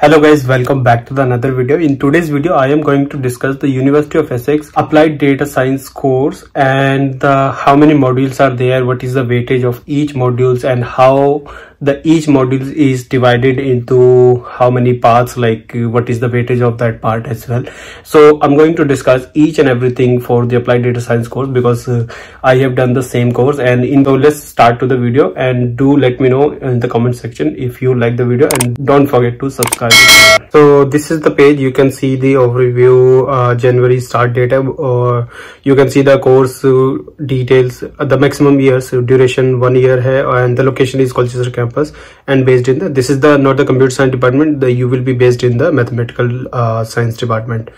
Hello guys, welcome back to the another video. In today's video I am going to discuss the University of Essex Applied Data Science course and how many modules are there, what is the weightage of each modules, and how the each module is divided into how many parts, like what is the weightage of that part as well. So I'm going to discuss each and everything for the Applied Data Science course because I have done the same course. And let's start to the video, and do let me know in the comment section if you like the video, and don't forget to subscribe. So this is the page. You can see the overview, January start date, or you can see the course details, the maximum years, duration 1 year hai, and the location is Colchester campus. And based in this is the not the computer science department, you will be based in the mathematical science department.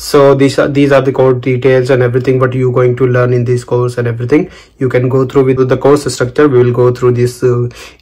So these are the course details and everything what you're going to learn in this course and everything. You can go through with the course structure. We will go through this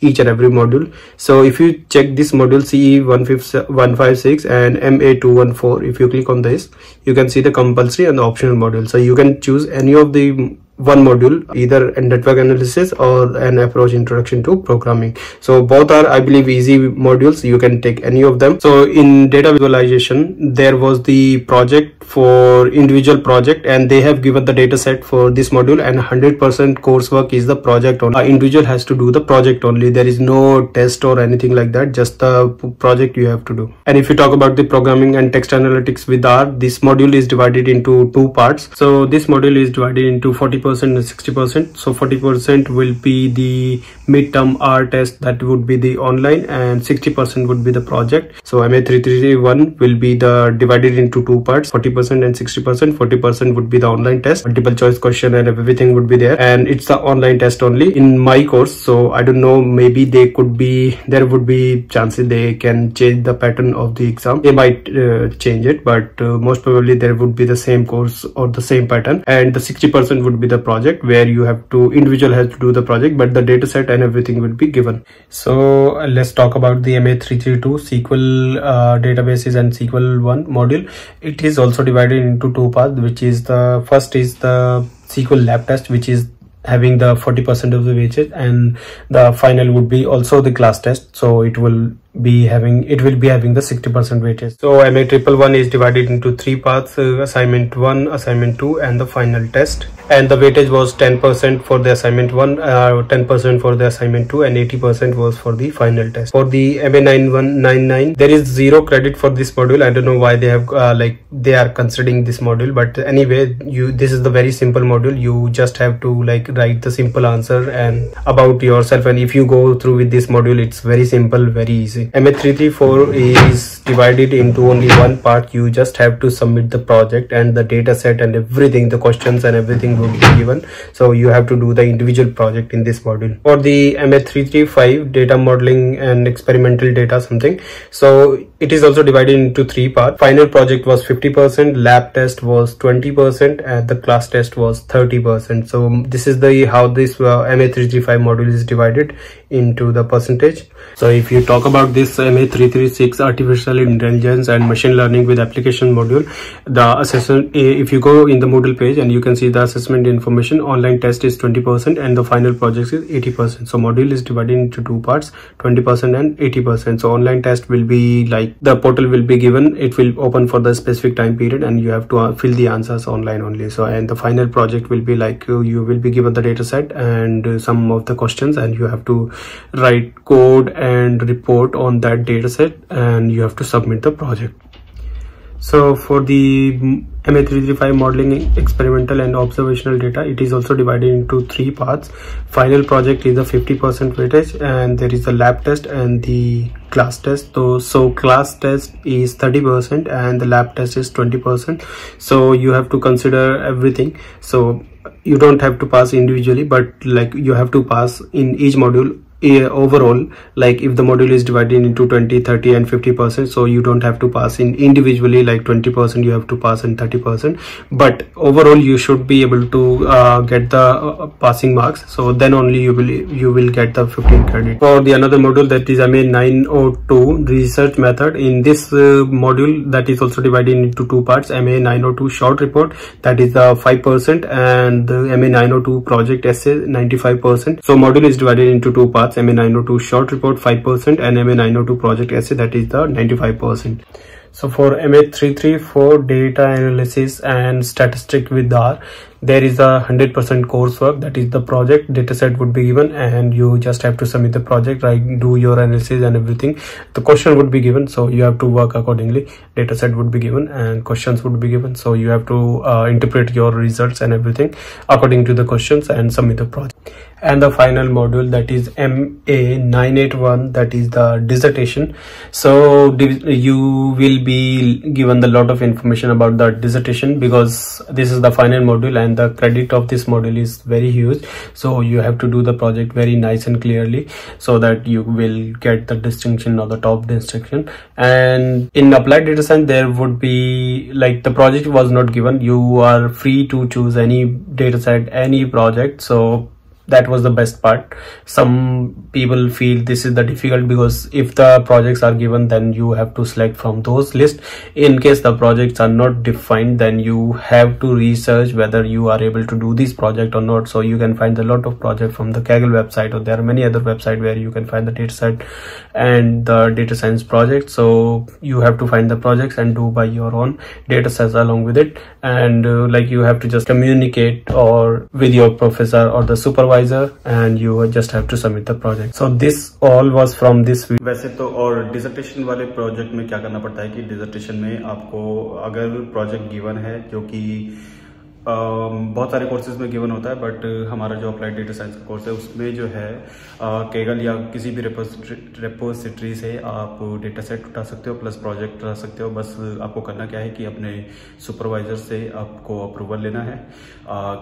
each and every module. So if you check this module CE156 and MA214, if you click on this, you can see the compulsory and the optional module. So you can choose any of the one module, either a network analysis or an approach introduction to programming. So both are, I believe, easy modules. You can take any of them. So in data visualization, there was the project for individual project, and they have given the data set for this module, and 100% coursework is the project only. Individual has to do the project only. There is no test or anything like that, just the project you have to do. And if you talk about the programming and text analytics with R, this module is divided into two parts. So this module is divided into 40% and 60%. So 40% will be the midterm R test, that would be the online, and 60% would be the project. So MA331 will be the divided into two parts, 40% and 60%. 40% would be the online test, multiple choice question and everything would be there, and it's the online test only in my course. So I don't know, maybe they could be, there would be chances they can change the pattern of the exam. They might change it, but most probably there would be the same course or the same pattern. And the 60% would be the project, where you have to, individual has to do the project, but the data set and everything will be given. So let's talk about the MA332 SQL databases and SQL 1 module. It is also divided into two parts, which is the first is the SQL lab test, which is having the 40% of the weightage, and the final would be also the class test. So it will be having the 60% weightage. So MA311 is divided into three parts, assignment 1, assignment 2, and the final test. And the weightage was 10% for the assignment 1, 10% for the assignment 2, and 80% was for the final test. For the MA9199, there is 0 credit for this module. I don't know why they have they are considering this module, but anyway, this is the very simple module. You just have to write the simple answer and about yourself, and if you go through with this module, it's very simple, very easy. MA334 is divided into only one part. You just have to submit the project, and the data set and everything, the questions and everything will be given. So you have to do the individual project in this module. For the MA335, data modeling and experimental data something, so it is also divided into three parts. Final project was 50%, lab test was 20%, and the class test was 30%. So this is the how this MA335 module is divided into the percentage. So if you talk about this MA336 artificial intelligence and machine learning with application module, the assessment, if you go in the Moodle page, and you can see the assessment information, online test is 20% and the final project is 80%. So module is divided into two parts, 20% and 80%. So online test will be the portal will be given, it will open for the specific time period, and you have to fill the answers online only. So and the final project will be you will be given the data set and some of the questions, and you have to write code and report on that data set, and you have to submit the project. So for the MA335 modeling experimental and observational data, it is also divided into three parts. Final project is a 50% weightage, and there is a lab test and the class test. So class test is 30% and the lab test is 20%. So you have to consider everything. So you don't have to pass individually, but you have to pass in each module overall. If the module is divided into 20, 30 and 50%, so you don't have to pass in individually, 20% you have to pass and 30%, but overall you should be able to get the passing marks. So then only you will get the 15 credit. For the another module, that is MA902 research method. In this module, that is also divided into two parts, MA902 short report, that is the 5%, and the MA902 project essay 95%. So module is divided into two parts. parts, MA902 short report 5% and MA902 project essay, that is the 95%. So for MA334 data analysis and statistic with R, there is a 100% coursework, that is the project dataset would be given and you just have to submit the project, right? Do your analysis and everything. The question would be given, so you have to work accordingly. Dataset would be given and questions would be given, so you have to interpret your results and everything according to the questions and submit the project. And the final module, that is MA981, that is the dissertation. So you will be given a lot of information about the dissertation because this is the final module and the credit of this module is very huge. So you have to do the project very nice and clearly so that you will get the distinction or the top distinction. And in applied data science, there would be like the project was not given. You are free to choose any data set, any project. So that was the best part. Some people feel this is the difficult because if the projects are given, then you have to select from those list. In case the projects are not defined, then you have to research whether you are able to do this project or not. So you can find a lot of projects from the Kaggle website, or there are many other websites where you can find the dataset and the data science project. So you have to find the projects and do by your own data sets along with it. And like you have to just communicate or with your professor or the supervisor, and you just have to submit the project. So this all was from this week. वैसे तो और dissertation वाले project में क्या करना पड़ता है कि dissertation में आपको अगर project given है जो कि बहुत सारे courses में given होता है, but हमारा जो applied data science का course है उसमें जो है Kaggle या किसी भी repository से आप data set उठा सकते हो plus project उठा सकते हो. बस आपको करना क्या है कि अपने supervisor से आपको approval लेना है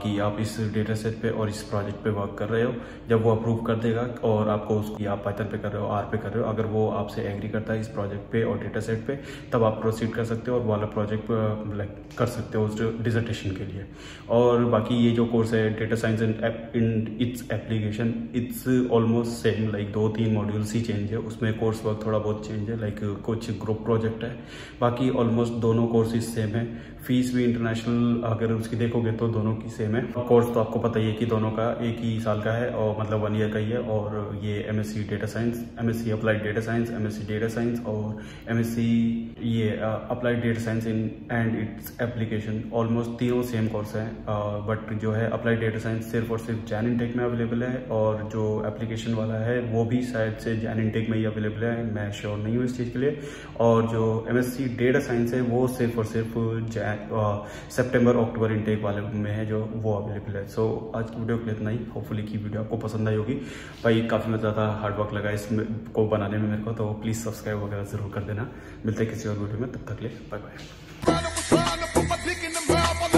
कि आप इस data set पे और इस project पे work कर रहे हो. जब वो approve कर देगा और आपको उसकी आप Python पे कर रहे हो, R पे कर रहे हो, अगर वो आपसे agree करता है इस project पे और data set पे, तब आप proceed कर सकते हो और वाला project कर सकते हो उस dissertation के लिए. और बाकी ये जो कोर्स है data science and its application, its almost same. Like 2-3 modules ही चेंज है, उसमें कोर्स वर्क थोड़ा बहुत चेंज है, लाइक कुछ ग्रुप प्रोजेक्ट है, बाकी ऑलमोस्ट दोनों कोर्सेज सेम है. फीस भी इंटरनेशनल अगर उसकी देखोगे तो दोनों की सेम है. कोर्स तो आपको पता ही है कि दोनों का एक ही साल का है और मतलब 1 ईयर का ही है. और ये MSc data science, MSc applied data science, MSc data science और MSc ये applied data science in and its application, almost तीनों सेम कोर्स है. बट जो है अप्लाइड डेटा साइंस सिर्फ और सिर्फ जैन इनटेक में अवेलेबल है और जो एप्लीकेशन वाला है वो भी शायद से जैन इनटेक में ही अवेलेबल है, मैं श्योर नहीं हूँ इस चीज़ के लिए. और जो MSc डेटा साइंस है वो सिर्फ और सिर्फ सितंबर अक्टूबर इनटेक वाले में है जो वो अवेलेबल है. सो आज की वीडियो के लिए इतना ही. होपफुली की वीडियो आपको पसंद आई होगी. भाई काफ़ी ज़्यादा हार्डवर्क लगा इसमें को बनाने में मेरे को, तो प्लीज़ सब्सक्राइब वगैरह ज़रूर कर देना. मिलते हैं किसी और वीडियो में, तब तक ले बाय बाय.